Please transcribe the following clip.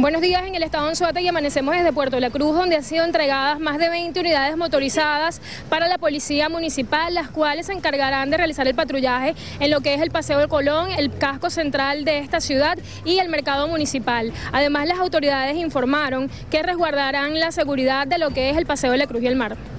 Buenos días. En el estado de Anzoátegui amanecemos desde Puerto la Cruz, donde han sido entregadas más de 20 unidades motorizadas para la policía municipal, las cuales se encargarán de realizar el patrullaje en lo que es el Paseo Colón, el casco central de esta ciudad y el mercado municipal. Además, las autoridades informaron que resguardarán la seguridad de lo que es el Paseo de la Cruz y el Mar.